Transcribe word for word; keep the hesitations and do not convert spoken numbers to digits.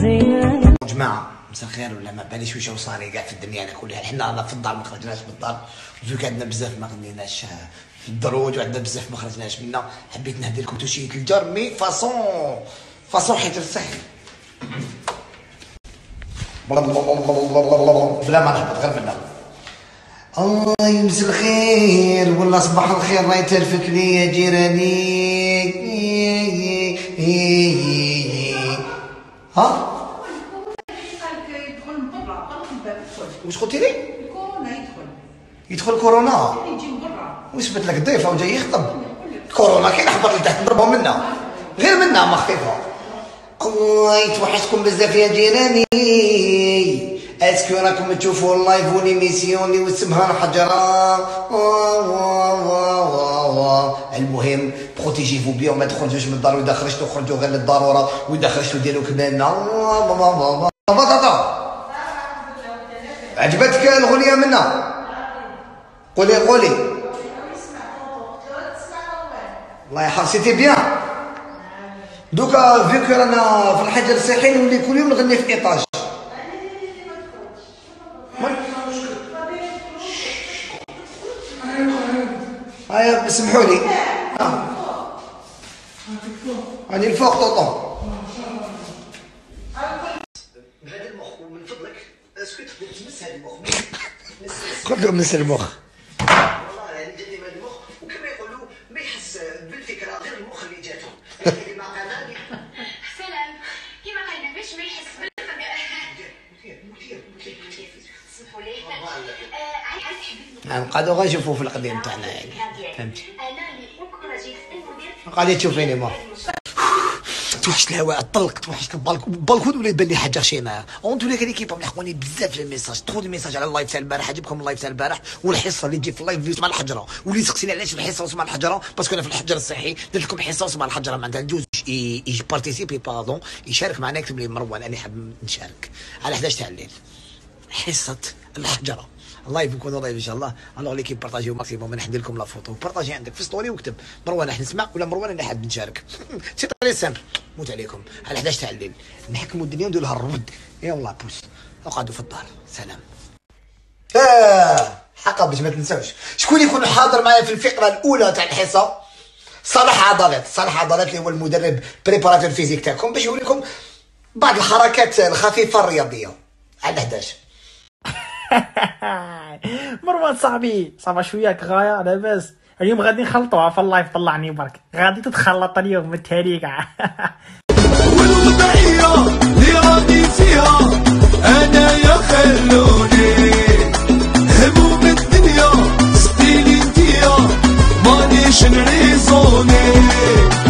زينة. جماعة مساء الخير، ولا ما باليش واش وصالي كاع في الدنيا انا كلها. حنا راه في الدار ما خرجناش من الدار، زوج عندنا بزاف ما غنيناش في الدروج وعندنا بزاف ما خرجناش منها. حبيت نهدي لكم توشية الجار مي فاصون فاصون حيت الصحي بلا ما نهبط غير منها. الله يمسي الخير ولا صباح الخير، راه يتلفت ليا جيراني. ها واش قلتي لي؟ الكورونا يدخل يدخل كورونا يجي من برا، واش بات لك الضيف او جاي يخطب؟ الكورونا كي نحبط لتحت نضربو منا غير منا ما خفيفه. الله يتوحشكم بزاف يا جيراني، اسكو راكم تشوفوا اللايف وليميسيون اللي وسمها الحجره. المهم بروتيجي فو بيان، ما تخرجوش من الدار، واذا خرجتوا خرجوا غير للضروره، واذا خرجتوا ديروا كمانه بطاطا. عجبتك الغنية منا؟ قولي قولي. الله يحفظك. سيتي بيان. دوكا فيك رانا في الحجر الصحي نولي كل يوم نغني في ايطاج. هيا سمحوا لي. راني الفوق طوطو. قلت لهم نسى المخ. والله يعني جاني من المخ، وكما يقولوا ما يحس بالفكره غير المخ اللي جاته. هذه مقاله سلام كيما قال باش ما يحس بالفكره. سمحوا لي نقعدوا غير نشوفوا في القديم تاعنا، يعني فهمتي. انا اللي اوكراجيت المدير قال لي تشوفيني ما توحشت الهواء الطلق، توحشت البالكون. البالكون ولا يبان لي حاجه غشيمه. اونتو لي كيبقاو ملحقوني بزاف في الميساج، تدخل الميساج على اللايف تاع البارح، جبكم اللايف تاع البارح والحصه اللي تجي في اللايف اللي اسمها الحجره، واللي سقسيني علاش الحصه واسمها الحجره، باسكو انا في الحجر الصحي درت لكم حصه واسمها الحجره. معناتها دوز اي بارتيسيبي باردون يشارك معنا، يكتب لي مروان انا حاب نشارك على حداش تاع الليل حصه الحجره. اللايف يكون لايف ان شاء الله. الوغ ليكيب بارطاجيو ماكسيموم، نحدد لكم لا فوتو، بارطاجي عندك في ستوري وكتب مروان راح نسمع ولا مروان انا حاب نشارك. سي طري سامبل، موت عليكم على حداش تاع الليل نحكموا الدنيا وندير لها الرد. يلا بوس اقعدوا في الدار. سلام. اه حقا باش ما تنساوش شكون يكون حاضر معايا في الفقره الاولى تاع الحصه. صالح عضلات، صالح عضلات اللي هو المدرب بريباراتور فيزيك تاعكم، باش يوريكم بعض الحركات الخفيفه الرياضيه على حداش. مروان صاحبي صافا شويه كغايه لاباس. اليوم غادي نخلطوها في اللايف، طلعني برك غادي تتخلط اليوم من التالي كاع. والوضعيه اللي راضي فيها انا يا خلوني، هموم الدنيا ستيلي انتيا مانيش نريزوني.